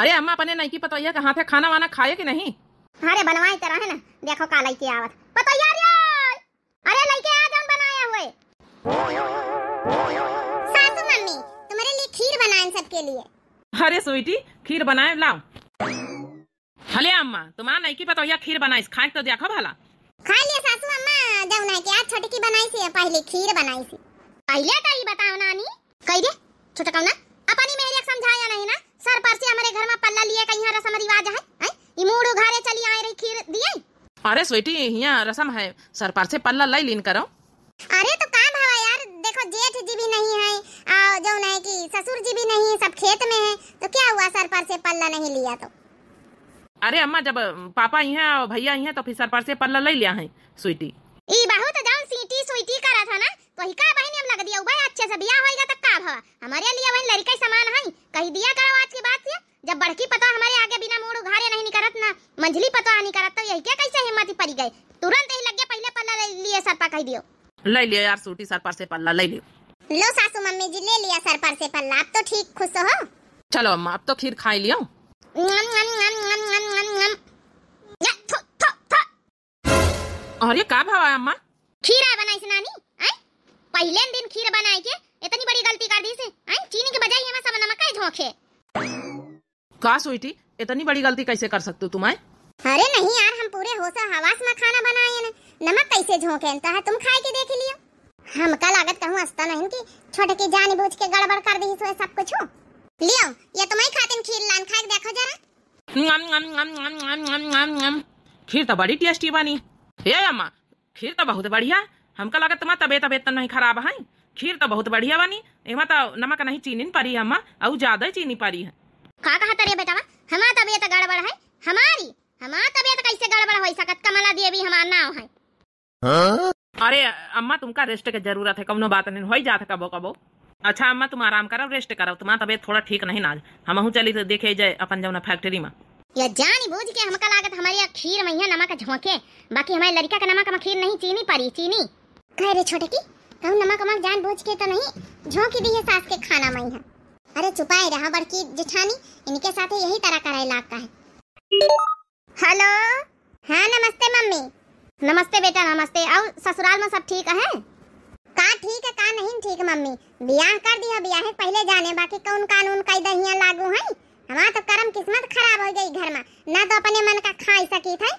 अरे अम्मा अपने नहीं पता है कहाँ थे खाना वाना खाए कि नहीं। अरे बनवाई तरह है ना देखो का लई के आवत पता यार अरे लई के आ जान बनाया हुए। सासू मम्मी तुम्हारे लिए खीर बनाएं सबके लिए। अरे स्वीटी खीर बनाए लाओ। हले अम्मा तुम्हारा नहीं की पता है खीर बनाइस खाए तो देखो भला। खा लिया सासू अम्मा जब नहीं के आज छोटी की बनाई सी पहले खीर बनाई सी। पहले का ही बताओ नानी कह दे छोटा कौना अपनी मेरे समझाया नहीं ना सर पर से हमारे घर में पल्ला लिए का यहाँ रसम रिवाज है ई मूड़ घरे चली आए रही खीर दिए। अरे स्वीटी यहाँ रसम है सर पर से पल्ला लाई लीन करो। अरे तो का भावा यार देखो जेठ जी भी नहीं है और जो नहीं कि ससुर जी भी नहीं सब खेत में है तो क्या हुआ सर पर से पल्ला नहीं लिया तो। अरे अम्मा जब पापा यहाँ और भैया यहाँ तो फिर सर पर से पल्ला ले लिया है स्वीटी। ई बहुत जान सीटी स्वीटी करा था ना कही का बहन हम लग दिया भाई अच्छे से बियाह होएगा तो का भावा हमारे लिए बहन लड़का ही समान है कही दिया करो आज के बाद से जब बड़की पता हमारे आगे बिना मोड़ उघारे नहीं निकरत ना मंझली पता नहीं करत तो यही क्या कैसे हिम्मत ही पड़ी गई तुरंत ही लग गया पहले पल्ला ले लिए सर पर कह दियो ले लियो यार सूटी सर पर से पल्ला ले लियो। लो सासू मम्मी जी ले लिया सर पर से पल्ला अब तो ठीक खुश हो। चलो अम्मा अब तो खीर खा लियो। अरे का भावा अम्मा खीरा बनाई से नानी हैं पहले दिन खीर बनाई के इतनी बड़ी गलती कर दी से हैं चीनी के बजाय में सब नमक का झोंके। का स्वीटी इतनी बड़ी गलती कैसे कर सकते हो तुम्हें। अरे नहीं यार हम पूरे होश हवास में खाना बनाए हैं नमक कैसे झोंकेता है तुम खाए के देख लियो। हम का लागत कहूं हंसता नहीं कि छोटे की जानबूझ के गड़बड़ कर दी है सब कुछ लियो ये तुम्हारी खातिन खीर लान खा के देखो जरा खीर तो बड़ी टेस्टी बनी। हे अम्मा खीर तो बहुत बढ़िया हमका लागत तुम्हारी तबीयत तो नहीं खराब है खीर तो बहुत बढ़िया बनी एमा तो नमक नहीं चीनी पड़ी है अम्मा और ज्यादा चीनी पड़ी है। का कहा तरे बेटावा हमार तबीयत गड़बड़ है हमार तबीयत कैसे गड़बड़ होई सकत कमला देवी हमार नाव है हां। अरे अम्मा तुमका रेस्ट के जरूरत है कोनो बात नहीं होई जात कबो कबो। अच्छा अम्मा तुम आराम करो रेस्ट करो तुम्हारी तबीयत थोड़ा ठीक नहीं ना हमहू चली तो देखे जाए अपन जौना फैक्ट्री में ये जानी बूझ के हमका लागत हमारी खीर में नमक झोंके बाकी हमारे लड़का का नमक में खीर नहीं चीनी पड़ी चीनी कह रे छोटे की कहूं नमक नमक जान बूझ के तो नहीं झोंकी दी है सास के खाना में। अरे छुपाए रहा बड़की जेठानी इनके साथ यही तरह का इलाका है। हेलो हाँ नमस्ते मम्मी। नमस्ते बेटा नमस्ते और ससुराल में सब ठीक है। का ठीक है का नहीं ठीक मम्मी ब्याह कर दिया ब्याह पहले जाने बाकी कौन कानून कायदा यहाँ लागू है हमारा तो कर्म किस्मत खराब हो गई घर में ना तो अपने मन का खा सके थे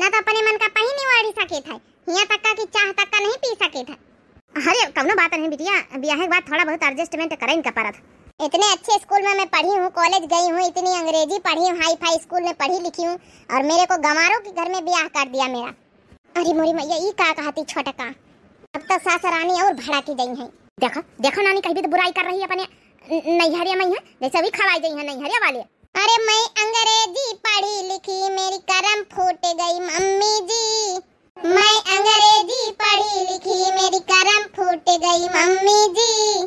ना तो अपने मन का पहनी ओढ़ी सके थे यहाँ तक का की चाह तक का नहीं पी सके थे। अरे कौनो बात नहीं बिटिया ब्याह के बाद थोड़ा बहुत एडजस्टमेंट करें का पड़ा था। इतने अच्छे स्कूल में मैं पढ़ी हूँ कॉलेज गई हूँ इतनी अंग्रेजी पढ़ी हूँ हाई फाई स्कूल में पढ़ी लिखी हूँ और मेरे को गंवारों के घर में ब्याह कर दिया मेरा। अरे मोरी मैया ये का कहती छोटा का अब तो सासरानी और भड़की गई है। देखो देखो नानी कहीं भी तो बुराई कर रही है अपने नैहरिया में जैसे भी खवाई गई है नैहरिया वाले। अरे मैं अंग्रेजी पढ़ी लिखी मेरी कर्म फूट गई मम्मी जी मैं अंग्रेजी पढ़ी लिखी मेरी कर्म फूट गई मम्मी जी।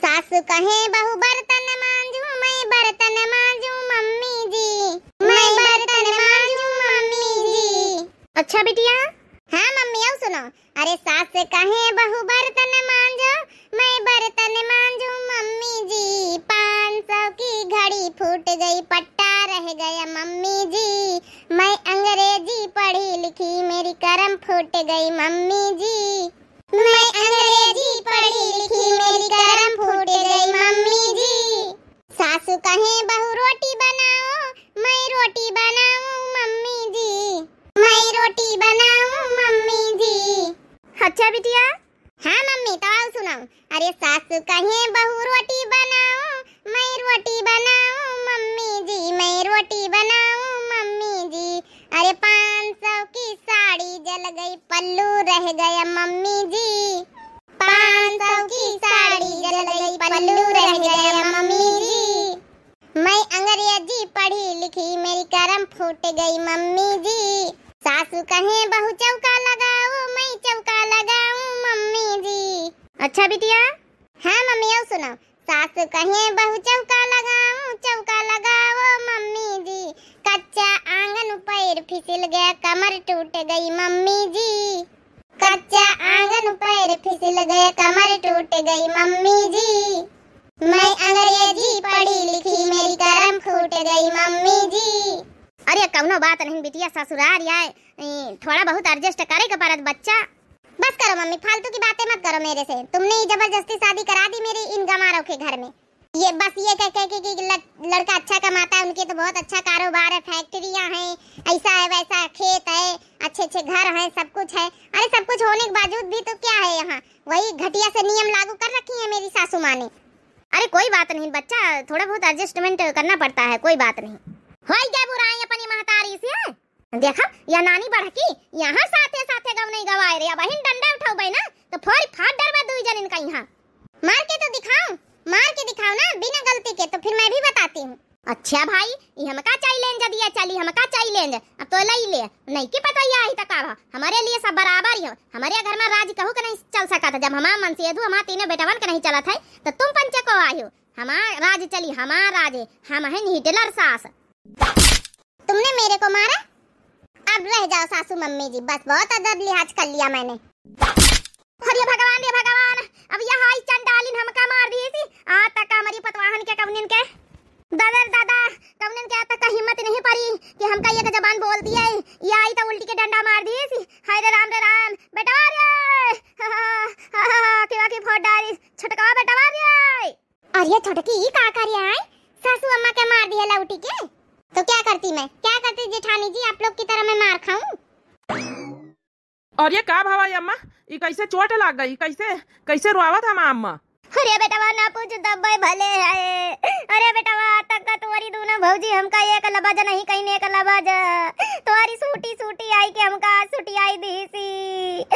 सासु कहे बहु बर्तन मांजू मैं बर्तन मांजू मम्मी जी मैं बर्तन मांजू मम्मी जी। अच्छा बिटिया हाँ मम्मी आओ सुनो। अरे सास कहे बहु बर्तन मांजो मैं बर्तन मांजू मम्मी जी 500 की घड़ी फूट गई पट्टा रह गया मम्मी जी मैं अंग्रेजी पढ़ी लिखी मेरी कर्म फूट गई मम्मी जी मैं अंग्रेजी पढ़ी लिखी मेरी कर्म फूट गई मम्मी जी। सासू कहे बहू रोटी बनाओ मैं रोटी बनाऊं मम्मी जी मैं रोटी बनाऊं मम्मी जी। अच्छा बिटिया हाँ मम्मी तो आओ सुनाओ। अरे सासू कहे बहू रोटी बनाओ मैं रोटी बनाऊं मम्मी जी मैं रोटी बनाऊं मम्मी जी। अरे 500 की साड़ी जल गई पल्लू रह गया मम्मी जी 500 की साड़ी जल गई पल्लू रह गया मम्मी जी। मैं अंग्रेजी पढ़ी लिखी मेरी कर्म फूट गई मम्मी जी। सासू कहे बहू चौका लगाओ मैं चौका लगाऊं मम्मी जी। अच्छा बिटिया हाँ मम्मी आओ सुनो। सासू कहे बहू चौका लगाओ मम्मी जी कच्चा आंगन पैर फिसल गया कमर टूट गई मम्मी जी कच्चा आंगन पैर फिसल गया कमर टूट गई मम्मी जी। मैं अंग्रेजी पढ़ी लिखी मेरी कर्म छूट गई मम्मी जी। अरे कौनो बात नहीं बिटिया, ससुराल आए थोड़ा बहुत एडजस्ट करे के परत बच्चा। बस करो मम्मी, फालतू की बातें मत करो मेरे से। तुमने ही जबरदस्ती शादी करा दी मेरी इन गमारों के घर में। ये बस ये कह कह कि लड़का अच्छा कमाता है, उनके तो बहुत अच्छा कारोबार है, फैक्ट्रियाँ हैं, ऐसा है वैसा है, खेत है, अच्छे अच्छे घर हैं, सब कुछ है। अरे सब कुछ होने के बावजूद भी तो क्या है, यहाँ वही घटिया से नियम लागू कर रखी है मेरी सासू माँ ने। अरे कोई बात नहीं बच्चा, थोड़ा बहुत एडजस्टमेंट करना पड़ता है, कोई बात नहीं। हो गया बुराई अपनी महतारी से, देखा या नानी बढ़की यहाँ साथे साथे गव नहीं गवाए रे। अब अहिन डंडा उठाओ ना तो फोड़ फाड़ डरवा दूई जन इनका, यहाँ मार के तो दिखाओ, मार के दिखाओ ना बिना गलती के, तो फिर मैं भी बताती हूँ। अच्छा भाई ये हमका चैलेंज दिया, चली हमका चैलेंज अब तो लई ले, नहीं की पता या ही तक आवा हमारे लिए सब बराबर ही हो। हमारे घर में राज कहू के नहीं चल सका था, जब हमार मन से दू हमार तीनों बेटावन के नहीं चला था तो तुम पंचे को आई हो। हमार राज चली, हमार राज हम हैं हिटलर सास। तुमने मेरे को मारा, अब रह जाओ सासू मम्मी जी, बस बहुत अदब लिहाज कर लिया मैंने। अरे भगवान रे भगवान, अब यह हाई चंडालिन हमका मार दिए थी। आ तक हमारी पतवाहन के कवनिन के दादा दादा कवनिन के आ तक हिम्मत नहीं पड़ी कि हमका ये जबान बोल दिए, ये आई तो उल्टी के डंडा मार दिए थी। हाय रे राम बेटा रे, हा हा केवा की फोड़ डाली छटका बेटा रे। अरे छटकी का कर आई सासू अम्मा के मार दिए लौटी के, तो क्या करती मैं, क्या करती जेठानी जी, आप लोग की तरह मैं मार खाऊं। और ये का भाई अम्मा ये कैसे चोट लग गई, कैसे कैसे रोआवत हम अम्मा। अरे बेटावा ना पूछ दब्बे भले है। अरे बेटावा तक तोरी दोनों भौजी हमका एक लबाजा नहीं कहीं ने एक लबाजा, तोरी सूटी सूटी आई के हमका सूटी आई दी सी।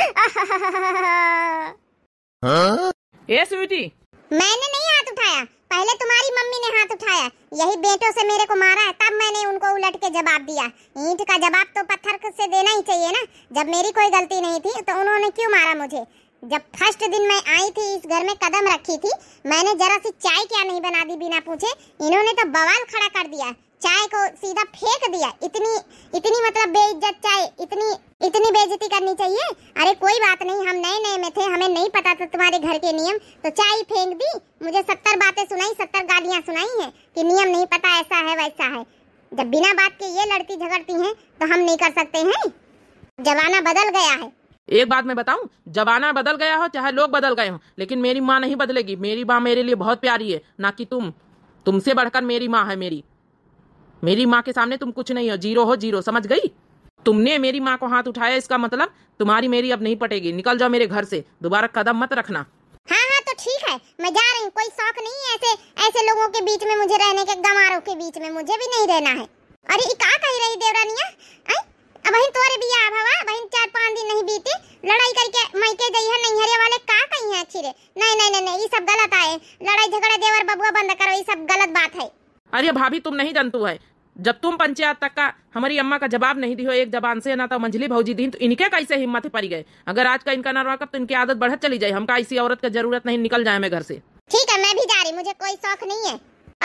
हां ए स्वीटी, मैंने नहीं हाथ उठाया, पहले तुम्हारी मम्मी ने हाथ उठाया, यही बेटों से मेरे को मारा है, तब मैंने उनको उलट के जवाब दिया। ईंट का जवाब तो पत्थर से देना ही चाहिए ना, जब मेरी कोई गलती नहीं थी तो उन्होंने क्यों मारा मुझे। जब फर्स्ट दिन मैं आई थी इस घर में कदम रखी थी मैंने, जरा सी चाय क्या नहीं बना दी बिना पूछे, इन्होंने तो बवाल खड़ा कर दिया, चाय को सीधा फेंक दिया। इतनी इतनी मतलब बेइज्जत चाय, इतनी इतनी बेइज्जती करनी चाहिए। अरे कोई बात नहीं, हम नए नए में थे, हमें नहीं पता था तुम्हारे घर के नियम, तो चाय फेंक दी। मुझे 70 बातें सुनाई, 70 गालियाँ सुनाई हैं कि नियम नहीं पता, ऐसा है वैसा है। जब बिना बात के ये लड़ती झगड़ती हैं तो हम नहीं कर सकते हैं। जमाना बदल गया है, एक बात मैं बताऊं, जमाना बदल गया हो चाहे लोग बदल गए हों, लेकिन मेरी माँ नहीं बदलेगी। मेरी माँ मेरे लिए बहुत प्यारी है, ना कि तुमसे बढ़कर मेरी माँ है। मेरी माँ के सामने तुम कुछ नहीं हो, जीरो हो जीरो, समझ गई। तुमने मेरी माँ को हाथ उठाया, इसका मतलब तुम्हारी मेरी अब नहीं पटेगी, निकल जाओ मेरे घर से, दोबारा कदम मत रखना। हाँ हाँ तो ठीक है, मैं जा रही हूँ, कोई शौक नहीं है ऐसे ऐसे लोगों के बीच में मुझे रहने के, गमारों के बीच में मुझे भी नहीं रहना है। अरे ये क्या कही रही देवरानिया, अब बहन तोरे बिया भवा बहन 4-5 दिन नहीं बीते लड़ाई करके मैके गई है, नहीं हरे वाले का कही है आखिर। नहीं नहीं नहीं ये सब गलत है, लड़ाई झगड़ा देवर बबुआ बंद करो, ये सब गलत बात है। अरे भाभी तुम नहीं जानतू है, जब तुम पंचायत तक का हमारी अम्मा का जवाब नहीं दी हो एक जबान से ना, तो मंझली भौजी दी तो इनके कैसे हिम्मत पड़ी गए। अगर आज का इनका नरवा कब तो इनकी आदत बढ़त चली जाए, हमका ऐसी औरत का जरूरत नहीं, निकल जाए मैं घर से। ठीक है मैं भी जा रही, मुझे कोई शौक नहीं है।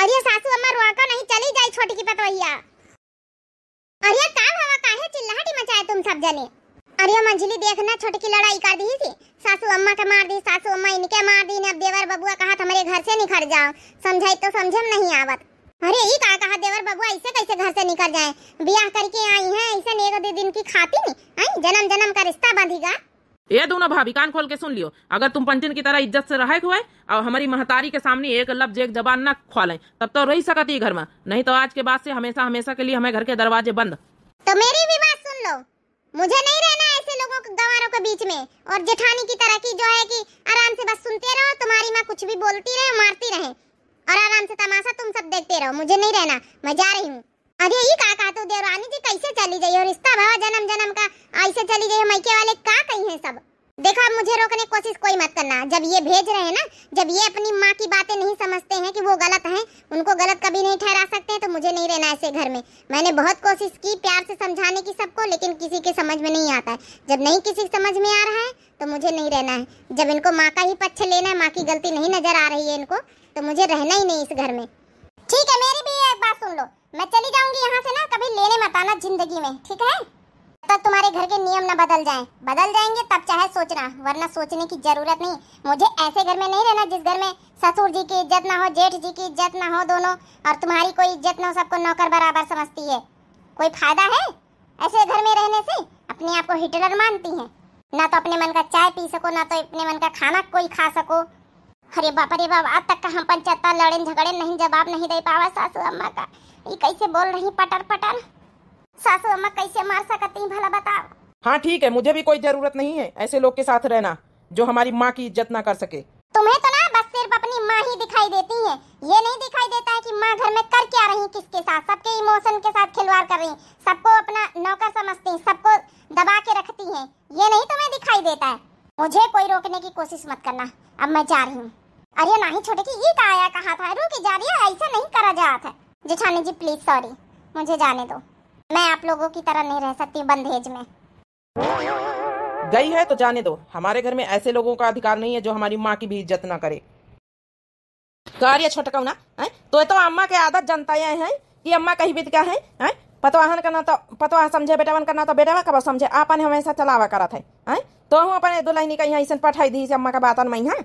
अरे सासू अम्मा रोका नहीं चली जाए छोटी की पतवैया। अरे काम हवा काहे चिल्लाहट मचाए तुम सब जने। अरे मंझली देखना छोटी की लड़ाई कर दी थी, सासू अम्मा का मार दी, सासू अम्मा इनके मार दी ने। अब देवर बबुआ कहा हमारे घर से निकल जाओ, समझाई तो समझम नहीं आवत। अरे ये का कहा देवर बबुआ ऐसे कैसे घर से निकल जाए, ब्याह करके आई हैं ऐसे नेगो दे दिन की खाती नहीं, आई जन्म जन्म का रिश्ता बांधेगा। ये दोनों भाभी कान खोल के सुन लियो, अगर तुम पंचन की तरह इज्जत से रहे हुए और हमारी महतारी के सामने एक लफ्ज एक जबान ना खोलें तब तो रही सकती घर में, नहीं तो आज के बाद से हमेशा हमेशा के लिए हमें घर के दरवाजे बंद। तो मेरी भी बात सुन लो, मुझे नहीं रहना ऐसे लोगों के गंवारों के बीच में, और जेठानी की तरह की जो है कि आराम से बस सुनते रहो, तुम्हारी माँ कुछ भी बोलती रहे मारती रहे और आराम से तमाशा तुम सब देखते रहो, मुझे नहीं रहना, मैं जा रही हूँ। अरे ये काका तो देवरानी जी कैसे चली गई, और रिश्ता भावा जन्म जन्म का ऐसे चली गई, मैके वाले का कहीं है सब। देखो अब मुझे रोकने की कोशिश कोई मत करना, जब ये भेज रहे हैं ना, जब ये अपनी माँ की बातें नहीं समझते हैं कि वो गलत हैं, उनको गलत कभी नहीं ठहरा सकते हैं, तो मुझे नहीं रहना ऐसे घर में। मैंने बहुत कोशिश की प्यार से समझाने की सबको, लेकिन किसी के समझ में नहीं आता है। जब नहीं किसी के समझ में आ रहा है तो मुझे नहीं रहना है, जब इनको माँ का ही पक्ष लेना है, माँ की गलती नहीं नजर आ रही है इनको, तो मुझे रहना ही नहीं इस घर में। ठीक है मेरी भी एक बात सुन लो, मैं चली जाऊंगी यहाँ से ना, कभी लेने मत आना जिंदगी में, ठीक है। तक तुम्हारे घर के नियम ना बदल जाएं। बदल जाएंगे तब चाहे सोचना, वरना सोचने की जरूरत नहीं। मुझे ऐसे घर में नहीं रहना जिस घर में ससुर जी की इज्जत ना हो, जेठ जी की इज्जत ना हो, दोनों और तुम्हारी कोई इज्जत ना हो, सबको नौकर बराबर समझती है। कोई फायदा है ऐसे घर में रहने से? अपने आप को हिटलर मानती हैं, ना तो अपने मन का चाय पी सको, ना तो अपने मन का खाना कोई खा सको। अरे बाप रे बाप, आज तक का हम पंचायत लड़े झगड़े नहीं जवाब नहीं दे पावा। सासू अम्मा का ये कैसे बोल रही पटर पटर, सासू अम्मा कैसे मार सकती भला बताओ। हाँ ठीक है, मुझे भी कोई जरूरत नहीं है ऐसे लोग के साथ रहना जो हमारी माँ की इज्जत ना कर सके। तुम्हें तो ना बस सिर्फ अपनी माँ ही दिखाई देती है, ये नहीं दिखाई देता है कि माँ घर में कर क्या रही, किसके साथ, सबके इमोशन के साथ खिलवाड़ कर रही, सबको अपना नौकर समझती, सबको दबा के रखती है, ये नहीं तुम्हें दिखाई देता है। मुझे कोई रोकने की कोशिश मत करना, अब मैं जा रही हूँ। अरे नहीं छोटे की ये आया कहा था, रुकी जा रही है, ऐसा नहीं करा जा रहा था। जेठानी जी प्लीज सॉरी, मुझे जाने दो, मैं आप लोगों की तरह नहीं रह सकती बंधेज में। गई है तो जाने दो, हमारे घर में ऐसे लोगों का अधिकार नहीं है जो हमारी माँ की भी इज्जत ना करे। कार्य छोटका ना है तो अम्मा के आदत जनता ये है कि अम्मा कहीं भी क्या है पतवाहन करना तो पतवाह समझे, बेटावन करना तो बेटावा कब समझे, आपने हमेशा चलावा करा था है। तो हम अपने दुल्हनी का यहाँ पठाई दी अम्मा का बातन में, है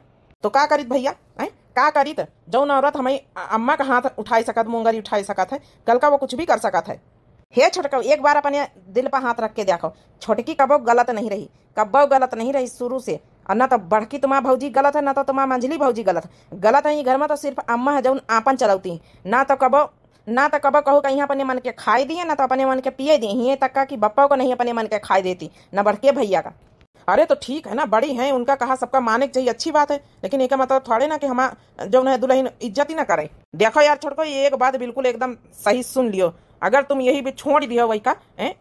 तो का करित भैया, है का करित। जौन औरत हमें अम्मा का हाथ उठाई सकत, मुंगरी उठाई सकत है, कल का वो कुछ भी कर सकत है। हे छोटका, एक बार अपने दिल पर हाथ रख के देखो, छोटकी कबो गलत नहीं रही, कबो गलत नहीं रही शुरू से। और ना तो बड़की तुम्हारा भौजी गलत है, ना तो तुम्हारा मंझली भौजी गलत है। गलत है ये घर में तो सिर्फ अम्मा है जो आपन चलौती है, ना तो कबो कहो कहीं अपने मन के खाई दिए, ना तो अपने मन के पिए दिए, ये तक का कि बप्पा को नहीं अपने मन के खाई देती, ना बड़के भैया का। अरे तो ठीक है ना, बड़ी है उनका कहा सबका माने चाहिए, अच्छी बात है, लेकिन एक मतलब थोड़े ना कि हम जो है दुल्हन इज्जत ही ना करे। देखो यार छोटको, ये एक बात बिल्कुल एकदम सही सुन लियो, अगर तुम यही भी छोड़ दियो वही का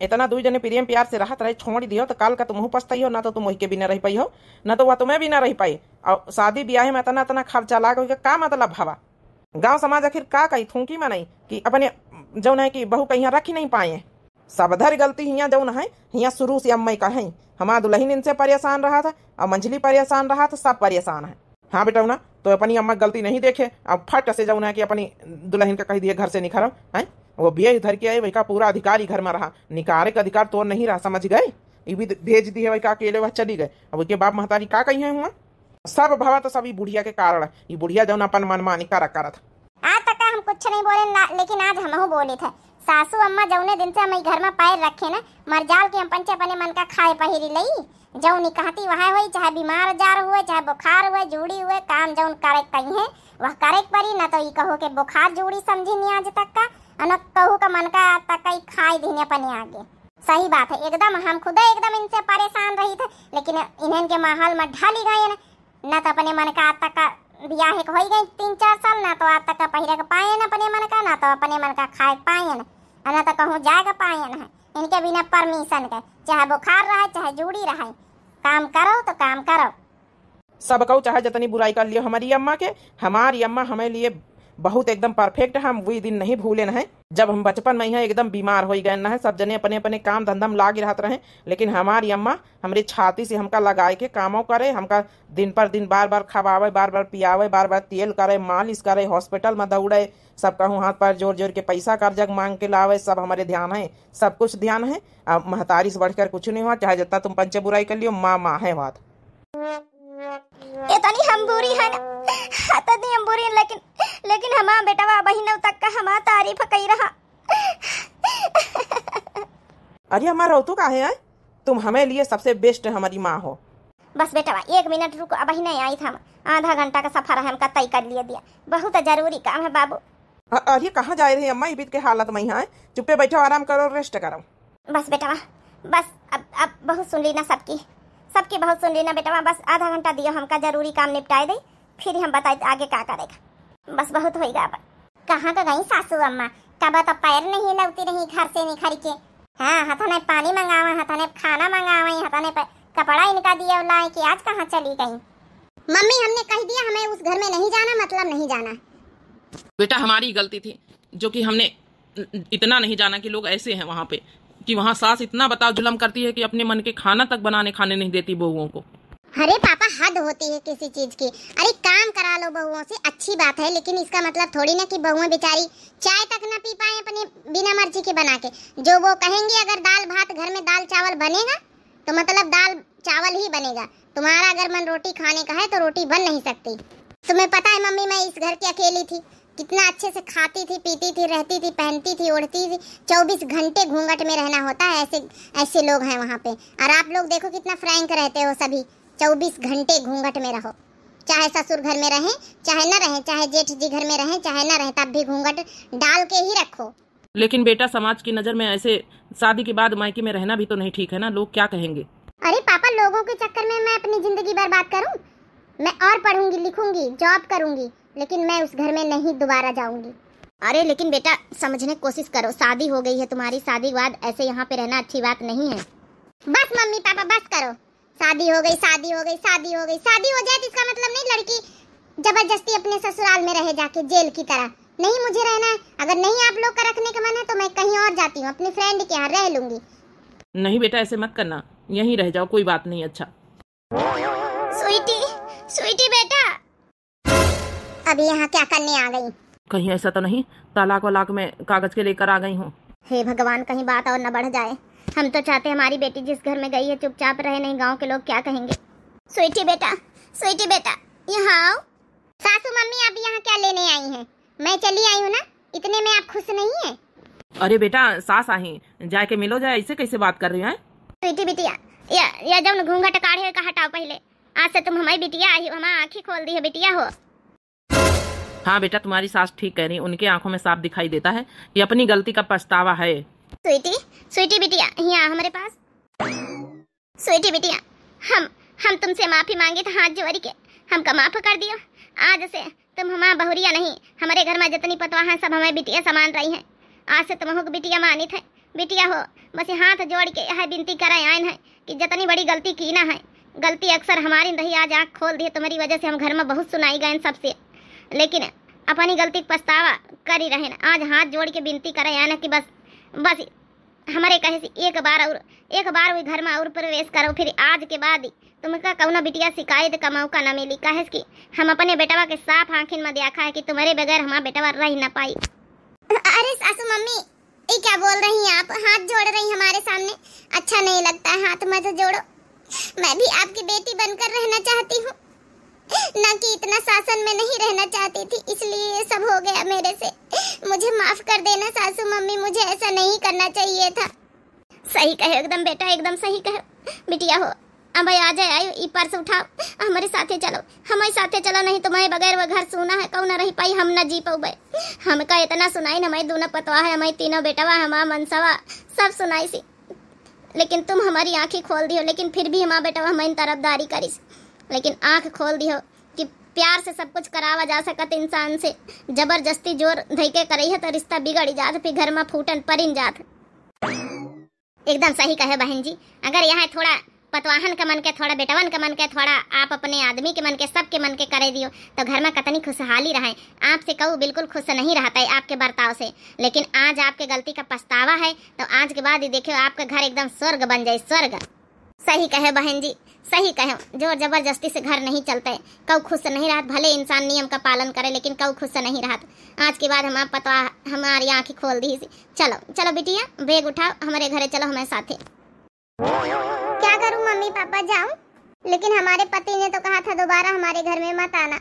इतना दू जने प्रेम प्यार से रहत रहे छोड़ दियो तो काल का तुम पछताई हो, ना तो तुम वही के भी ना रह पाई हो, ना तो वह तुम्हें भी ना रह पाई। और शादी ब्याह में इतना इतना खर्चा लाग का मतलब हवा, गांव समाज आखिर का कही थूकी में नहीं कि अपने जौन है कि बहू कहीं रख ही नहीं पाए। सबधर गलती हियाँ जौन है, हियाँ शुरू से अम्मा का है। हमारा दुल्हन इनसे परेशान रहा था और मंझली परेशान रहा था, सब परेशान है। हाँ बेटा ना तो अपनी अम्मा गलती नहीं देखे, अब फट से जौन है कि अपनी दुल्हन का कही दिए घर से निखरो है, वो भेज धर के आई वही का पूरा अधिकार ही घर में रहा, निकारे का अधिकार तोड़ नहीं रहा, समझ गए। ये भी भेज दिए वही का अकेले, वह चली गए। अब उसके बाप महतारी का कही है हुआ सब भवा तो सभी बुढ़िया के कारण, ये बुढ़िया जो अपन मनमानी करा था। आज तक हम कुछ नहीं बोले, लेकिन आज हम बोले थे। सासू अम्मा जौने दिन से हम घर में पैर रखे ना, मर जाल के हम पंचे अपने मन का खाए पहिरी लई, जौनी कहती वहा हुई, चाहे बीमार जार हुए, चाहे बुखार हुए, जुड़ी हुए, काम जौन करे कही है वह करे परी, ना तो ये कहो के बुखार जुड़ी समझी नहीं आज तक का, अन कहू का मन का तक का खाई देने अपने आगे। सही बात है, एकदम हम खुदा एकदम इनसे परेशान रही थे, लेकिन इन्हन के माहौल में ढाली गए ना तो अपने मन का तक का ब्याह हो गई 3-4 साल, ना तो आज तक का पहिरे के पाए ना अपने मन का, ना तो अपने मन का खाए पाए ना तो कहूँ जाए का पाए ना, इनके बिना परमिशन के, चाहे बुखार रहे चाहे जुड़ी रहे, काम करो तो काम करो। सब कहूँ चाहे जितनी बुराई कर लियो हमारी अम्मा के, हमारी अम्मा हमें लिए बहुत एकदम परफेक्ट। हम वही दिन नहीं भूले न है जब हम बचपन में ही एकदम बीमार हो गए न है, सब जने अपने अपने काम धंधा में लाग रहते रहे, लेकिन हमारी अम्मा हमारी छाती से हमका लगाए के कामों करे, हमका दिन पर दिन बार बार खवावे, बार बार पियावे, बार बार तेल करे, मालिश करे, हॉस्पिटल में दौड़े, सब कहूँ हाथ पर जोर जोर के पैसा कर्जा मांग के लावे, सब हमारे ध्यान है, सब कुछ ध्यान है। अब महतारी से बढ़कर कुछ नहीं हुआ, चाहे जितना तुम पंचे बुराई कर लियो, माँ है बात। हम बुरी है हम बुरी, लेकिन हमारा बेटा बहनों तक का हमारा तारीफ कही रहा। अरे हमारा तो का है, तुम हमें लिए सबसे बेस्ट हमारी माँ हो। बस बेटा 1 मिनट रुको, अब ही नहीं आई था, आधा घंटा का सफर है हमका तय कर लिया दिया, बहुत जरूरी काम है बाबू। अरे कहाँ जा रही है अम्मा, इबित के हालत में है, चुपे बैठो, आराम करो, रेस्ट करो। बस बेटा बस, अब बहुत सुन ली ना, सबकी बहुत सुन ली ना बेटा, बस आधा घंटा दिया हमका, जरूरी काम निपटाए दे, फिर हम बताए आगे का करेगा, बस बहुत होगा। अब कहाँ का गई सासू अम्मा, कब तो पैर नहीं लौती रही घर से निखर के, हाँ हथा ने पानी मंगावा, हथा ने खाना मंगावा, हथा ने कपड़ा इनका दिया लाए कि आज कहाँ चली गई। मम्मी हमने कह दिया हमें उस घर में नहीं जाना, मतलब नहीं जाना। बेटा हमारी गलती थी जो कि हमने इतना नहीं जाना कि लोग ऐसे हैं वहाँ पे, कि वहाँ सास इतना बताओ जुलम करती है कि अपने मन के खाना तक बनाने खाने नहीं देती बहुओं को। अरे पापा हद होती है किसी चीज की, अरे काम करा लो बहुओं से अच्छी बात है, लेकिन इसका मतलब थोड़ी ना कि बहुएं बेचारी चाय तक ना पी पाए अपने बिना मर चाची की बना के, जो वो कहेंगी। अगर दाल भात घर में दाल चावल बनेगा तो मतलब दाल चावल ही बनेगा। तुम्हारा अगर मन रोटी खाने का है तो रोटी बन नहीं सकती। तुम्हें पता है मम्मी, मैं इस घर की अकेली थी, कितना अच्छे से खाती थी, पीती थी, रहती थी, पहनती थी, उड़ती थी। 24 घंटे घूंघट में रहना होता है। ऐसे ऐसे लोग हैं वहाँ पे। और आप लोग देखो कितना फ्रैंक रहते हो सभी, 24 घंटे घूंघट में रहो। चाहे ससुर घर में रहें चाहे न रहें, चाहे जेठ जी घर में रहें चाहे न रहें, तब भी घूंघट डाल के ही रखो। लेकिन बेटा, समाज की नज़र में ऐसे शादी के बाद मायके में रहना भी तो नहीं ठीक है ना, लोग क्या कहेंगे। अरे पापा, लोगों के चक्कर में मैं अपनी जिंदगी बर्बाद करूं? मैं और पढ़ूंगी, लिखूंगी, जॉब करूंगी, लेकिन मैं उस घर में नहीं दोबारा जाऊंगी। अरे लेकिन बेटा, समझने की कोशिश करो, शादी हो गई है तुम्हारी, शादी के बाद ऐसे यहाँ पे रहना अच्छी बात नहीं है। बस मम्मी पापा बस करो, शादी हो गई, शादी हो गई, शादी हो गई। शादी हो जाए तो इसका मतलब नहीं लड़की जबरदस्ती अपने ससुराल में रह जाके जेल की तरह। नहीं, मुझे रहना है। अगर नहीं आप लोग का रखने का मन है तो मैं कहीं और जाती हूँ, अपने फ्रेंड के यहाँ रह लूंगी। नहीं बेटा, ऐसे मत करना, यहीं रह जाओ, कोई बात नहीं। अच्छा स्वीटी, स्वीटी बेटा, अब यहाँ क्या करने आ गई? कहीं ऐसा तो नहीं तलाक वलाक में कागज के लेकर आ गई हूँ? हे भगवान, कहीं बात और न बढ़ जाए। हम तो चाहते हमारी बेटी जिस घर में गई है चुपचाप रहे, नहीं गांव के लोग क्या कहेंगे। स्वीटी बेटा, स्वीटी बेटा, यहाँ आओ। सासू मम्मी, आप यहाँ क्या लेने आई हैं? मैं चली आई हूँ ना, इतने में आप खुश नहीं हैं? अरे बेटा, सास आई, जाके मिलो जाए, ऐसे कैसे बात कर रही है? स्वीटी बिटिया, या जब घूंघट काढ़े का हटाओ पहले। आज से तुम हमारी बिटिया आई हो, हमारी आँखें खोल दी है, बिटिया हो। हाँ बेटा, तुम्हारी सास ठीक कह रही, उनकी आँखों में साफ दिखाई देता है कि अपनी गलती का पछतावा है। स्वीटी, स्वीटी बिटिया, यहाँ हमारे पास। स्वीटी बिटिया, हम तुमसे माफी मांगे तो हाथ जोड़ के हमका माफ कर दियो। आज से तुम हमारा बहुरिया नहीं, हमारे घर में जितनी पतवाह सब हमारे बिटिया समान रही हैं। आज से तुम बिटिया मानित है, बिटिया हो। बस हाथ जोड़ के यह विनती कराए आयन है कि जितनी बड़ी गलती की ना है, गलती अक्सर हमारी रही। आज आँख खोल दी, तुम्हारी वजह से हम घर में बहुत सुनाई गए सबसे, लेकिन अपनी गलती पछतावा कर ही रहे। आज हाथ जोड़ के विनती कराए आयन कि बस हमारे कहे से एक बार घर में और प्रवेश करो, फिर आज के बाद तुमका कौनो बिटिया शिकायत का मौका न मिली। कहे कि हम अपने बेटवा के साफ आँखिन में देखा है कि तुम्हारे बगैर हमारा बेटवा रह न पाई। अरे सासू मम्मी, ये क्या बोल रही हैं आप? हाथ जोड़ रही हमारे सामने, अच्छा नहीं लगता है, हाथ मत जोड़ो। मैं भी आपकी बेटी बनकर रहना चाहती हूँ न कि इतना शासन में नहीं रहना चाहती थी, इसलिए ये सब हो गया मेरे से। मुझे माफ कर देना सासू मम्मी, मुझे ऐसा नहीं करना चाहिए था। सही कहे एकदम बेटा, एकदम सही कहे। बिटिया हो, अब आ जाए, आयो ई पर्स उठाओ, हमारे साथे चलो, हमारे साथे चलो, नहीं तुम्हारे बगैर वो घर सुना है कौन रही पाई, हम न जी पऊबे। हमका इतना सुनाई न, हमारे दोनों पतवा है, हमारे तीनों बेटवा, हमारा मनसवा सब सुनाई सी, लेकिन तुम हमारी आँखें खोल दी हो। लेकिन फिर भी हमारा बेटवा हमारी तरफदारी करीस, लेकिन आँख खोल दी हो कि प्यार से सब कुछ करावा जा सकत इंसान से। जबरदस्ती जोर धैके करई है तो रिश्ता बिगड़ी जात, फिर घर में फूटन परिन जात। एकदम सही कहे बहन जी। अगर यहाँ थोड़ा पतवाहन के मन के, थोड़ा बेटवन के मन के, थोड़ा आप अपने आदमी के मन के, सबके मन के करे दियो तो घर में कतनी खुशहाली रहे। आपसे कहूँ बिल्कुल खुश नहीं रहता है आपके बर्ताव से, लेकिन आज आपके गलती का पछतावा है तो आज के बाद देखियो आपका घर एकदम स्वर्ग बन जाए, स्वर्ग। सही कहे बहन जी, सही कहे। जोर जबरदस्ती से घर नहीं चलता है, कऊ खुश नहीं रहत। भले इंसान नियम का पालन करे लेकिन कऊ खुश नहीं रहत। आज के बाद हमारा पता, हमारी आँखें खोल दी। चलो चलो बिटिया, बैग उठाओ, हमारे घरे चलो, हमारे साथे। क्या करूँ मम्मी पापा, जाऊँ? लेकिन हमारे पति ने तो कहा था दोबारा हमारे घर में मत आना।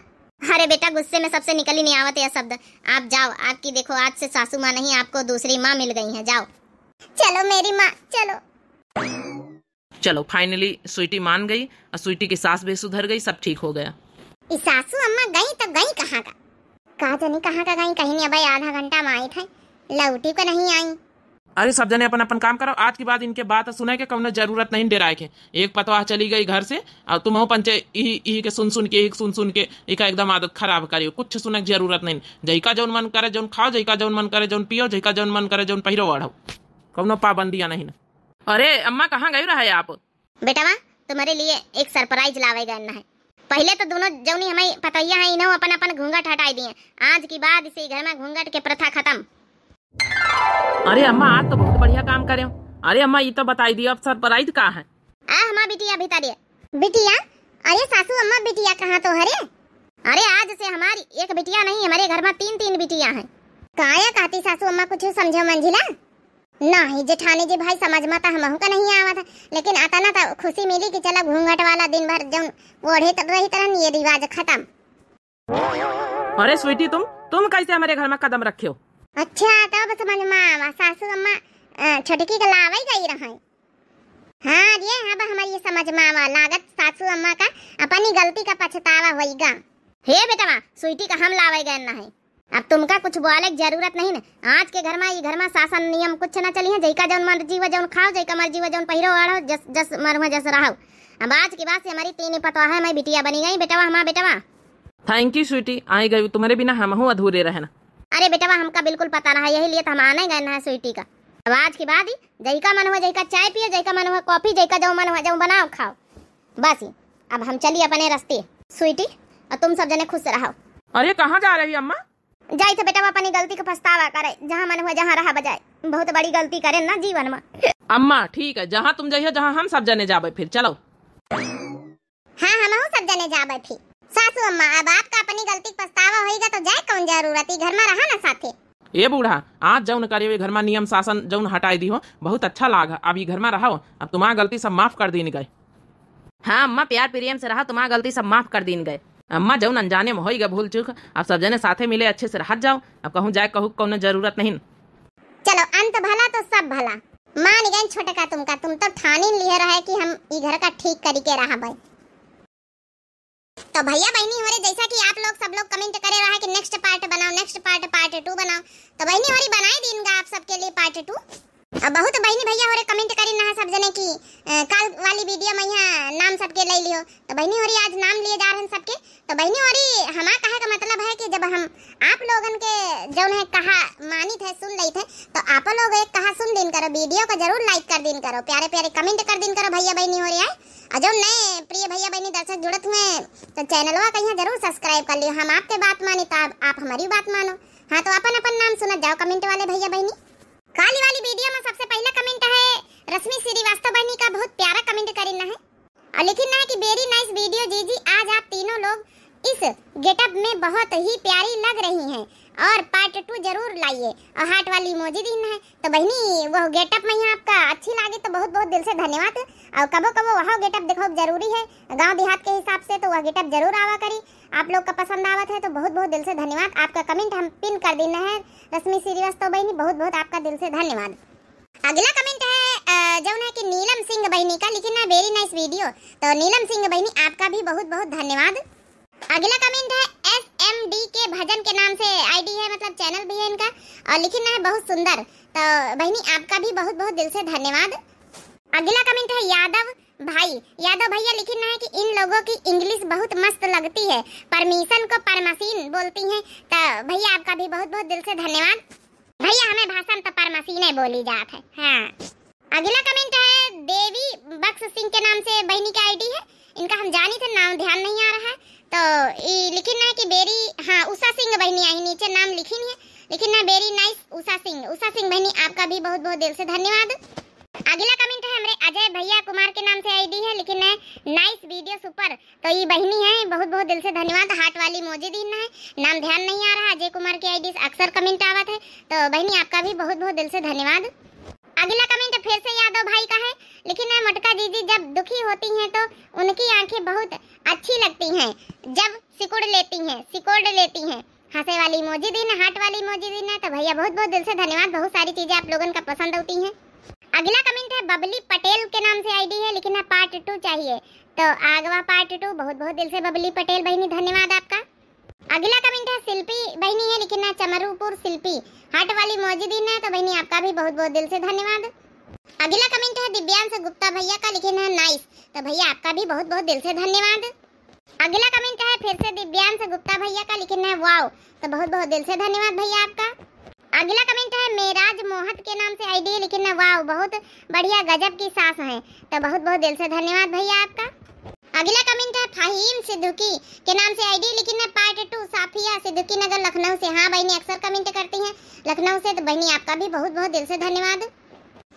अरे बेटा, गुस्से में सबसे निकल ही नहीं आवत यह शब्द। आप जाओ, आपकी देखो आज से सासू माँ नहीं, आपको दूसरी माँ मिल गई है, जाओ। चलो मेरी माँ, चलो। चलो फाइनली स्वीटी मान गई और स्वीटी की सास भी सुधर गई, सब ठीक हो गया। इस सासू अम्मा गई तो गई कहाँ का, कहा जाने कहाँ का गई, कहीं नहीं। भाई आधा घंटा में आई थे, लौटी को नहीं आई। अरे सब जने अपन अपन काम करो, आज के बाद इनके बात सुने के कौनो जरूरत नहीं डेराए के। एक पतवाह चली गई घर से और तुम हो पंचे इही के सुन सुन के इका एकदम आदत खराब करियो। कुछ सुने की जरूरत नहीं, जैका जौन मन करे जौन खाओ, जैका जौन मन करे जौन पियो, जैका जौन मन करे जौन पहिरो ओढ़ो, कौनो पाबंदियाँ नहीं। अरे अम्मा, कहाँ गई रहे आप? बेटा माँ, तुम्हारे लिए एक सरप्राइज लावे गए है। पहले तो दोनों जौनी हमारी पतैया है, इन्हों अपन अपन घूंघट हटाई दिए। आज की बाद इसी घर में घूंघट के प्रथा खत्म। अरे अम्मा, आज तो बहुत बढ़िया काम करे हो। अरे अम्मा, ये तो बताई दियो अब सरप्राइज कहाँ है? हमारा बिटिया भितारिया बिटिया। अरे सासू अम्मा, बिटिया कहाँ तो हरे? अरे आज से हमारी एक बिटिया नहीं, हमारे घर में 3 बिटिया है। कहाँ कहती सासू अम्मा, कुछ समझो मंजिला। नहीं जेठानी जी भाई समझ में तो हमहू का नहीं आवा था, लेकिन आता ना था खुशी मिली कि चला घूंघट वाला दिन भर जो ओढ़े तब रही तरह ये रिवाज खत्म। अरे स्वीटी तुम कैसे हमारे घर में कदम रखे हो? अच्छा तब समझ में आवा सासू अम्मा छोटकी के लावे गई रहे। हाँ ये अब हमारी समझ में आवा लागत सासू अम्मा का अपनी गलती का पछतावा होगा। हे बेटा स्वीटी का हम लावे गए ना है, अब तुमका कुछ बोले की जरूरत नहीं न। आज के घर में शासन नियम कुछ ना चली है, जैका जौन मर्जी व जौन खाओ, जैका मर्जी व जौन पहिरो ओढ़ो, जस जस मरह जस रहो। अब आज के बाद से हमारी तीन पतवा है, मैं बिटिया बनी गई बेटावा हमारा बेटावा। थैंक यू स्वीटी आई गई, तुम्हारे बिना हम हूँ अधूरे रहना। अरे बेटावा हमका बिल्कुल पता रहा, यही लिए तो हम आने गए ना है स्वीटी का। अब आज के बाद ही जैका मन हुआ जैका चाय पियो, जैका मन हुआ कॉफी, जैका जो मन हुआ जो बनाओ खाओ बस। अब हम चलिए अपने रास्ते स्वीटी और तुम सब जने खुश रहो। अरे कहाँ जा रही अम्मा? जाई तो बेटा अपनी गलती का पछतावा करे, जहाँ मन हुआ जहाँ रहा बजाय, बहुत बड़ी गलती करे ना जीवन में। अम्मा ठीक है, जहाँ तुम जाइए जहाँ हम सब जने जाबे फिर चलो। हाँ हम सब जने जाबे फिर। सासू अम्मा अब आपका अपनी गलती पछतावा होगा तो जाए कौन जरूरत, घर में रहा ना साथे। ए बूढ़ा आज जौन करियो घर में नियम शासन जौन हटाई दी हो बहुत अच्छा लागा, अब घर में रहो, अब तुम्हारा गलती सब माफ कर दीन गए। हाँ अम्मा प्यार प्रेम से रहा, तुम्हारा गलती सब माफ कर दीन गए अम्मा, जौन अनजाने में हो गए भूल चूक, अब सब जने साथे मिले अच्छे से रह जाओ, अब कहूँ जाए कहूँ कौन जरूरत नहीं। चलो अंत भला तो सब भला, मान गए छोटे का तुमका, तुम तो ठानी लिए रहे कि हम ई घर का ठीक करके रहा भाई। तो भैया बहनी हमारे जैसा कि आप लोग सब लोग कमेंट करे रहा कि नेक्स्ट पार्ट बनाओ, नेक्स्ट पार्ट पार्ट 2 बनाओ, तो बहनी हमारी बनाई दीनगा आप सबके लिए पार्ट 2। अब बहुत बहनी भैया हमारे कमेंट करी ना सब जने की कल वाली वीडियो में यहाँ नाम सबके ले लियो, तो बहनी हमारी आज नाम लिए जा रहे हैं सबके। तो बहनी हमारी हमारा कहे का मतलब है कि जब हम आप लोगन के जौन है कहा मानी थे सुन ली थे, तो आप लोग एक कहा सुन दिन करो, वीडियो को जरूर लाइक कर दिन करो, प्यारे प्यारे कमेंट कर दिन करो भैया बहनी हमारी आए। जो नए प्रिय भैया बहनी दर्शक जुड़त हुए तो चैनल का यहाँ जरूर सब्सक्राइब कर लियो, हम आपके बात मानी तो आप हमारी बात मानो। हाँ तो अपन अपन नाम सुना जाओ कमेंट वाले भैया बहनी। काली वाली वीडियो में सबसे पहला कमेंट है रश्मि श्रीवास्तव बहनी का, बहुत प्यारा कमेंट करना है और लिखना है कि वेरी नाइस वीडियो जीजी, आज आप तीनों लोग इस गेटअप में बहुत ही प्यारी लग रही है और पार्ट 2 जरूर लाइए, और हार्ट वाली इमोजी देना है। तो बहनी वो गेटअप में ही आपका अच्छी लगी तो बहुत बहुत दिल से धन्यवाद। और कबो कबो वहाँ गेटअप देखो जरूरी है, गांव देहात के हिसाब से तो वह गेटअप जरूर आवा करी। आप लोग का पसंद आवत है तो बहुत बहुत दिल से धन्यवाद, आपका कमेंट हम पिन कर देना है रश्मि श्रीवास्तव बहनी, बहुत बहुत आपका दिल से धन्यवाद। अगला कमेंट है जो है कि नीलम सिंह बहनी का, लिखना है वेरी नाइस वीडियो, तो नीलम सिंह बहनी आपका भी बहुत बहुत धन्यवाद। अगला कमेंट है SMD के भजन के नाम से आईडी है, मतलब चैनल भी है इनका, और लिखना है बहुत सुंदर, तो बहनी आपका भी बहुत बहुत दिल से धन्यवाद। अगला कमेंट है यादव भैया, लिखना है कि इन लोगों की इंग्लिश बहुत मस्त लगती है, परमिशन को परमसीन बोलती हैं, तो भैया आपका भी बहुत बहुत दिल से धन्यवाद। भैया हमें भाषा में तो परमसीन ही बोली जात है। हाँ अगला कमेंट है देवी बक्स सिंह के नाम से बहनी की आईडी है, इनका हम जानी थे नाम ध्यान नहीं आ रहा है, तो ये लिखना है कि बेरी हाँ उषा सिंह बहनी आई नीचे नाम लिखी है, लिखना है वेरी नाइस उषा सिंह बहनी आपका भी बहुत बहुत दिल से धन्यवाद। अगला कमेंट है हमारे अजय भैया कुमार के नाम से आईडी है, लेकिन नाइस वीडियो सुपर, तो ये बहनी है बहुत बहुत दिल से धन्यवाद। हार्ट वाली मोजी दीना है, नाम ध्यान नहीं आ रहा, अजय कुमार की आईडी से अक्सर कमेंट आवत है, तो बहनी आपका भी बहुत बहुत दिल से धन्यवाद। अगला कमेंट फिर से यादव भाई का है, लेकिन मोटका जीजी जब दुखी होती हैं तो उनकी आँखें बहुत अच्छी लगती हैं, जब सिकोड़ लेती हैं, हंसे वाली इमोजी दीना, हार्ट वाली इमोजी दीना, तो भैया बहुत बहुत दिल से धन्यवाद, बहुत सारी चीज़ें आप लोगों का पसंद होती हैं। अगला कमेंट है बबली पटेल के नाम से आईडी है, लेकिन पार्ट 2 चाहिए, तो आगवा पार्ट 2 बहुत बहुत दिल से बबली पटेल बहनी धन्यवाद आपका। अगला कमेंट है शिल्पी बहनी है, लेकिन चमरूपुर शिल्पी, हार्ट वाली मौजूदीन है, तो बहनी आपका भी बहुत बहुत दिल से धन्यवाद। अगला कमेंट है दिव्यांश गुप्ता भैया का, लेकिन नाइस, तो भैया आपका भी बहुत बहुत दिल से धन्यवाद। अगला कमेंट है फिर से दिव्यांश गुप्ता भैया का, लेकिन वाओ, तो बहुत बहुत दिल से धन्यवाद भैया आपका। अगला कमेंट है मेराज मोहत के नाम से आईडी है, लेकिन वाव बहुत बढ़िया गजब की सास है, तो बहुत बहुत दिल से धन्यवाद भैया आपका। अगला कमेंट है फाहीम सिद्दुकी के नाम से आईडी, लेकिन पार्ट 2 साफिया सिद्दुकी नगर लखनऊ से, हाँ बहनी अक्सर कमेंट करती हैं लखनऊ से, तो बहनी आपका भी बहुत बहुत दिल से धन्यवाद।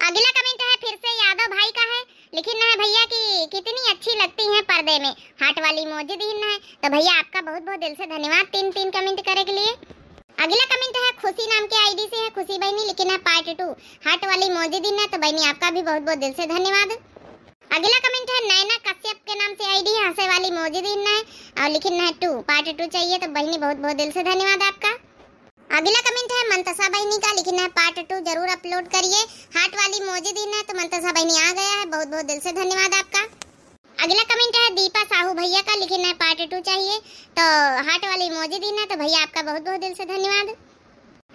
अगला कमेंट है फिर से यादव भाई का है, लेकिन भैया की कितनी अच्छी लगती है पर्दे में, हार्ट वाली मौजूद है, तो भैया आपका बहुत बहुत दिल से धन्यवाद तीन कमेंट करे के लिए। अगला कमेंट है खुशी नाम के आईडी से है, खुशी बहनी लेकिन है पार्ट 2 हार्ट वाली इमोजी दिन है, तो बहनी आपका भी बहुत बहुत दिल से धन्यवाद। अगला कमेंट है नैना कश्यप के नाम से आईडी है, हंसे वाली इमोजी दिन है और लिखना है 2 पार्ट 2 चाहिए, तो बहनी बहुत बहुत दिल से धन्यवाद आपका। अगला कमेंट है मंतसा बहनी का, लिखना है पार्ट 2 जरूर अपलोड करिए, हार्ट वाली इमोजी दिन है, तो मंतसा बहनी आ गया है, बहुत बहुत दिल से धन्यवाद आपका। अगला कमेंट है दीपा साहू भैया का, लिखना है पार्ट 2 चाहिए, तो हार्ट वाली इमोजी दिन है, तो भैया आपका बहुत बहुत दिल से धन्यवाद।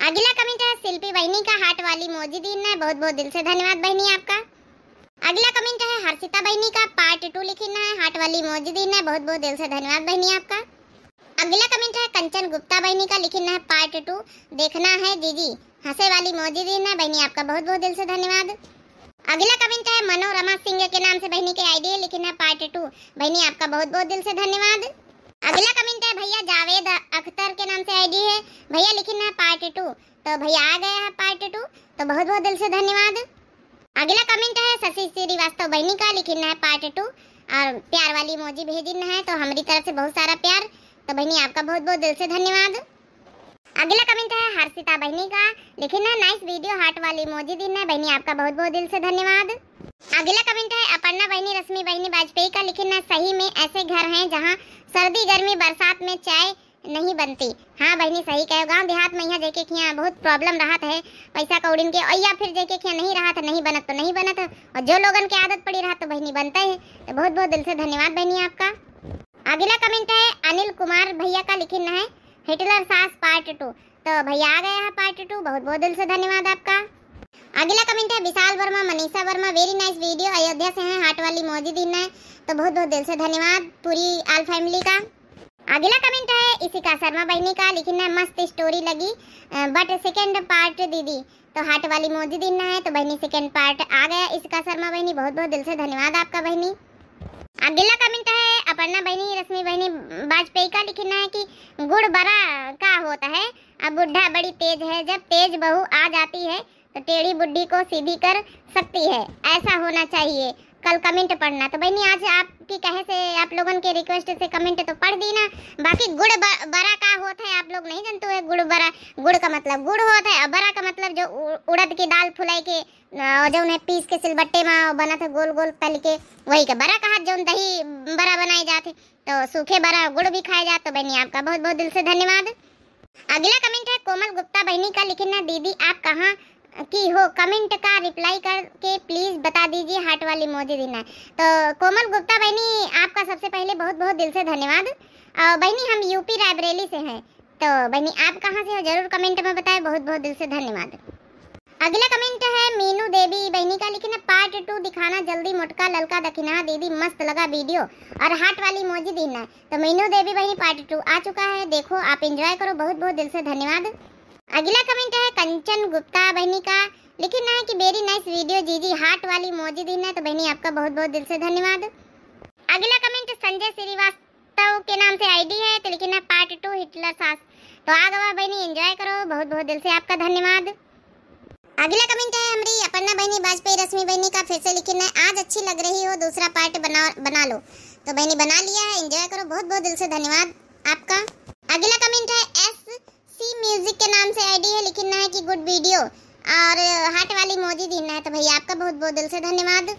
अगला कमेंट है शिल्पी बहनी का, हार्ट वाली इमोजी दिन है, बहुत बहुत दिल से धन्यवाद बहनी आपका। अगला कमेंट है हर्षिता बहनी का, पार्ट 2 लिखना है, हार्ट वाली इमोजी दिन है, बहुत बहुत दिल से धन्यवाद बहनी आपका। अगला कमेंट है कंचन गुप्ता बहनी का, लिखना है पार्ट 2 देखना है जीजी, हंसे वाली मौजी देना बहनी आपका बहुत बहुत दिल से धन्यवाद। अगला कमेंट है मनोरमा सिंह के नाम से बहनी के आईडी है, लिखना है पार्ट 2 बहनी आपका बहुत बहुत दिल से धन्यवाद। अगला कमेंट है भैया जावेद अख्तर के नाम से आईडी है, भैया लिखना है पार्ट 2, तो भैया आ गया है पार्ट 2, तो बहुत बहुत दिल से धन्यवाद। अगला कमेंट है शशि श्रीवास्तव बहनी का, लिखना है पार्ट 2 और प्यार वाली मौजी भेजना है, तो हमारी तरफ से बहुत सारा प्यार, तो बहनी आपका बहुत बहुत दिल से धन्यवाद। अगला कमेंट है हर्षिता बहनी का, लिखना है नाइस वीडियो, हार्ट वाली इमोजी देना बहनी आपका बहुत बहुत दिल से धन्यवाद। अगला कमेंट है अपर्णा बहनी रश्मि बहनी वाजपेयी का, लिखना सही में ऐसे घर हैं जहां सर्दी गर्मी बरसात में चाय नहीं बनती, हाँ बहनी सही कहो, गाँव देहात में यहाँ जेके खिया बहुत प्रॉब्लम रहत है पैसा कौड़ीन के, और या फिर जेके खिया नहीं रहा था नहीं बनत तो नहीं बनत, और जो लोगन के आदत पड़ी रहा तो बहनी बनता है, तो बहुत बहुत दिल से धन्यवाद बहनी आपका। अगला कमेंट है अनिल कुमार भैया का, लिखना है हिटलर सास पार्ट 2, तो भैया आ गया है पार्ट 2, बहुत बहुत दिल से धन्यवाद आपका। अगला कमेंट है Vishal Verma Manisha Verma, very nice video, Ayodhya से हैं, हार्ट वाली मौजी दिन है, तो बहुत बहुत दिल से धन्यवाद पूरी आल फैमिली का। अगला कमेंट है इशिका शर्मा बहनी का, लिखना है मस्त स्टोरी लगी बट सेकेंड पार्ट दीदी, तो हार्ट वाली मौजी दिन है, तो बहनी सेकेंड पार्ट आ गया इशिका शर्मा बहनी, बहुत बहुत दिल से धन्यवाद आपका बहनी। अगला कमेंट है अपर्णा बहनी रश्मि बहनी वाजपेयी का, लिखना है कि गुड़ बड़ा का होता है, अब बुढ़ा बड़ी तेज है, जब तेज बहू आ जाती है तो टेढ़ी बुढ़ी को सीधी कर सकती है, ऐसा होना चाहिए कल कमेंट पढ़ना, तो बहनी आज आपकी कहे से आप लोगों के रिक्वेस्ट से कमेंट तो पढ़ दी ना, बाकी गुड़ बड़ा का होता है आप लोग नहीं जानते हो, गुड़ बड़ा, गुड़ का मतलब गुड़ होता है, बड़ा का मतलब जो उड़द की दाल फुलाई के जो उन्हें पीस के सिलबट्टे में बना था गोल गोल तल के, वही का बड़ा कहा, जो दही बड़ा बनाए जाते, तो सूखे बड़ा गुड़ भी खाया जाता, तो बहनी आपका बहुत बहुत दिल से धन्यवाद। अगला कमेंट है कोमल गुप्ता बहनी का, लिखना दीदी आप कहाँ की हो, कमेंट का रिप्लाई करके प्लीज बता दीजिए, हार्ट वाली इमोजी देना, तो कोमल गुप्ता बहनी आपका सबसे पहले बहुत बहुत दिल से धन्यवाद। और बहनी हम यूपी रायबरेली से हैं, तो बहनी आप कहाँ से हो जरूर कमेंट में बताएं, बहुत बहुत दिल से धन्यवाद। अगला कमेंट है मीनू देवी बहनी का, लिखना पार्ट 2 दिखाना जल्दी, मोटका ललका दखिना दीदी मस्त लगा वीडियो और हार्ट वाली इमोजी देना, तो मीनू देवी बहनी पार्ट 2 आ चुका है, देखो आप एंजॉय करो, बहुत बहुत दिल से धन्यवाद। अगला कमेंट है कंचन गुप्ता बहनी का, लिखना है कि वेरी नाइस वीडियो जीजी, हार्ट वाली मौजी दिन है, तो बहनी आपका बहुत बहुत दिल से धन्यवाद। अगला कमेंट संजय श्रीवास्तव के नाम से आईडी है, तो लिखना पार्ट 2 हिटलर सास, तो आ गवा बहनी एंजॉय करो, बहुत बहुत दिल से आपका धन्यवाद। अगला कमेंट है हमारी अपर्णा बहनी वाजपेयी रश्मि बहनी का, फिर से लिखना है आज अच्छी लग रही हो, दूसरा पार्ट बना लो, तो बहनी बना लिया है, एंजॉय करो, बहुत बहुत दिल से धन्यवाद आपका। अगला कमेंट है एस म्यूजिक के नाम से आईडी है, लिखना है कि गुड वीडियो और हार्ट वाली इमोजी देना है, तो भैया आपका बहुत बहुत दिल से धन्यवाद।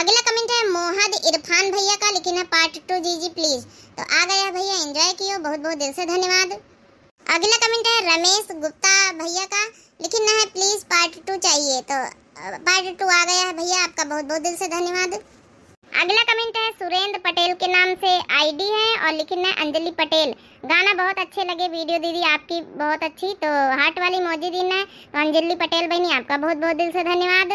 अगला कमेंट है मोहद इरफान भैया का, लिखना पार्ट 2 जीजी प्लीज, तो आ गया भैया एंजॉय कियो, बहुत बहुत दिल से धन्यवाद। अगला कमेंट है रमेश गुप्ता भैया का, लिखना है प्लीज पार्ट 2 चाहिए, तो पार्ट 2 आ गया है भैया आपका बहुत बहुत दिल से धन्यवाद। अगला कमेंट है सुरेंद्र पटेल के नाम से आईडी है और लिखना है अंजलि पटेल, गाना बहुत अच्छे लगे वीडियो दीदी आपकी बहुत अच्छी, तो हार्ट वाली मौजी देना है, तो अंजलि पटेल बहनी आपका बहुत बहुत दिल से धन्यवाद।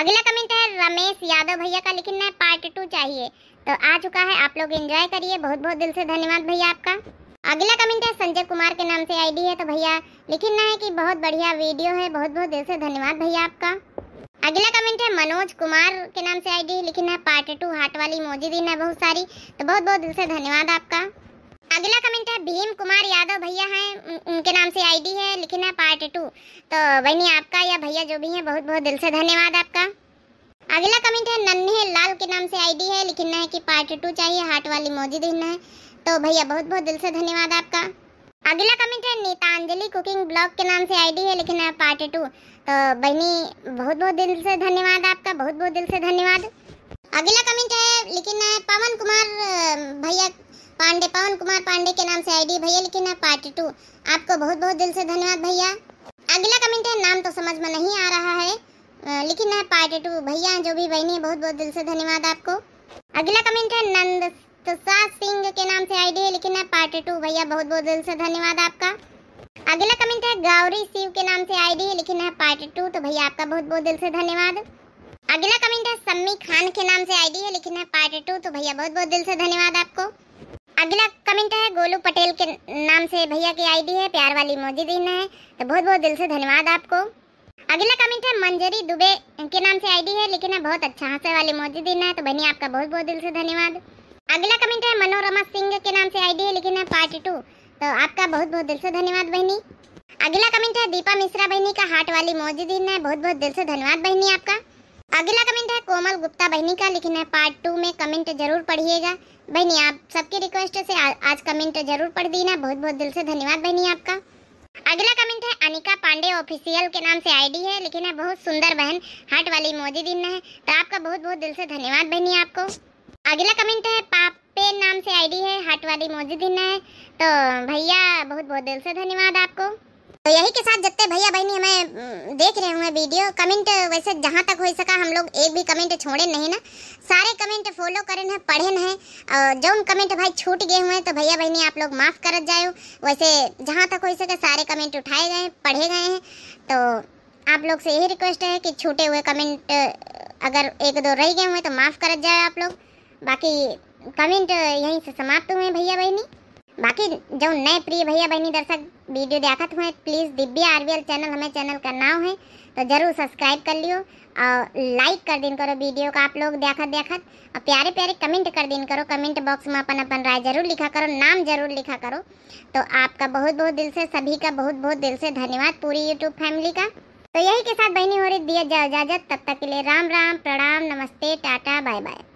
अगला कमेंट है रमेश यादव भैया का, लिखना है पार्ट 2 चाहिए, तो आ चुका है, आप लोग एंजॉय करिए, बहुत बहुत दिल से धन्यवाद भैया आपका। अगला कमेंट है संजय कुमार के नाम से आईडी है, तो भैया लिखना है कि बहुत बढ़िया वीडियो है, बहुत बहुत दिल से धन्यवाद भैया आपका। अगला कमेंट है मनोज कुमार के नाम से आईडी लिखना है पार्ट 2 हार्ट वाली इमोजी देना बहुत सारी, तो बहुत बहुत दिल से धन्यवाद आपका। अगला कमेंट है भीम कुमार यादव भैया हैं, उनके नाम से आईडी है, लिखना है पार्ट 2, तो बहनी आपका या भैया जो भी हैं बहुत बहुत दिल से धन्यवाद आपका। अगला कमेंट है नन्हे लाल के नाम से आईडी है, लिखना है कि पार्ट 2 चाहिए, हार्ट वाली इमोजी देना है, तो भैया बहुत बहुत दिल से धन्यवाद आपका। अगला कमेंट है नीतांजलि कुकिंग ब्लॉग के नाम से आईडी है लेकिन पार्ट 2। तो बहनी बहुत बहुत दिल से धन्यवाद आपका, बहुत बहुत दिल से धन्यवाद। अगला कमेंट है लेकिन पवन कुमार भैया पांडे, पवन कुमार पांडे के नाम से आईडी भैया लेकिन पार्ट 2, आपको बहुत बहुत दिल से धन्यवाद भैया। अगला कमेंट है नाम तो समझ में नहीं आ रहा है लेकिन पार्ट 2 भैया जो भी बहनी बहुत बहुत दिल से धन्यवाद आपको। अगला कमेंट है नंद तुषार सिंह के नाम से आईडी है लेकिन पार्ट 2 भैया बहुत बहुत दिल से धन्यवाद आपका। अगला कमेंट है गौरी शिव के नाम से आईडी है लेकिन पार्ट 2, तो भैया आपका बहुत बहुत दिल से धन्यवाद। अगला कमेंट है सम्मी खान के नाम से आईडी है लेकिन पार्ट 2, तो भैया बहुत बहुत दिल से धन्यवाद आपको। अगला कमेंट है गोलू पटेल के नाम से भैया की आईडी है, प्यार वाली इमोजी देना है, तो बहुत बहुत दिल से धन्यवाद आपको। अगला कमेंट है मंजरी दुबे के नाम से आईडी है लेकिन बहुत अच्छा हंसने वाली इमोजी देना है, तो बहनी आपका बहुत बहुत दिल से धन्यवाद। अगला कमेंट है मनोरमा सिंह के नाम से आईडी है लेकिन पार्ट 2, तो आपका बहुत बहुत दिल से धन्यवाद बहनी। अगला कमेंट है दीपा मिश्रा बहनी का हार्ट वाली इमोजी देना है, बहुत बहुत दिल से धन्यवाद बहनी आपका। अगला कमेंट है कोमल गुप्ता बहनी का लेकिन पार्ट 2 में कमेंट जरूर पढ़िएगा बहनी, आप सबकी रिक्वेस्ट से आज कमेंट जरूर पढ़ देना, बहुत बहुत दिल से धन्यवाद बहनी आपका। अगला कमेंट है अनिका पांडे ऑफिशियल के नाम से आईडी है लेकिन बहुत सुंदर बहन हार्ट वाली इमोजी देना है, तो आपका बहुत बहुत दिल से धन्यवाद बहनी आपको। अगला कमेंट है पापे नाम से आईडी है, हार्ट वाली इमोजी देना है, तो भैया बहुत बहुत दिल से धन्यवाद आपको। तो यही के साथ जितने भैया बहनी हमें देख रहे होंगे वीडियो कमेंट, वैसे जहाँ तक हो सका हम लोग एक भी कमेंट छोड़े नहीं ना, सारे कमेंट फॉलो करे ना, पढ़े ना है, और जो कमेंट भाई छूट गए हुए हैं तो भैया बहनी आप लोग माफ़ कर जाए। वैसे जहाँ तक हो सका सारे कमेंट उठाए गए, पढ़े गए हैं, तो आप लोग से यही रिक्वेस्ट है कि छूटे हुए कमेंट अगर एक दो रह गए हुए तो माफ़ कर जाए आप लोग। बाकी कमेंट यहीं से समाप्त हुए भैया बहनी। बाकी जो नए प्रिय भैया बहनी दर्शक वीडियो देखत हुए प्लीज़ दिव्या आरवीएल चैनल हमें चैनल का नाम है, तो ज़रूर सब्सक्राइब कर लियो और लाइक कर दिन करो वीडियो का आप लोग देखत, और प्यारे प्यारे कमेंट कर दिन करो, कमेंट बॉक्स में अपन अपन राय जरूर लिखा करो, नाम जरूर लिखा करो। तो आपका बहुत बहुत दिल से, सभी का बहुत दिल से धन्यवाद, पूरी यूट्यूब फैमिली का। तो यही के साथ बहनी हो रही दिया इजाजत, तब तक के लिए राम राम, प्रणाम, नमस्ते, टाटा, बाय बाय।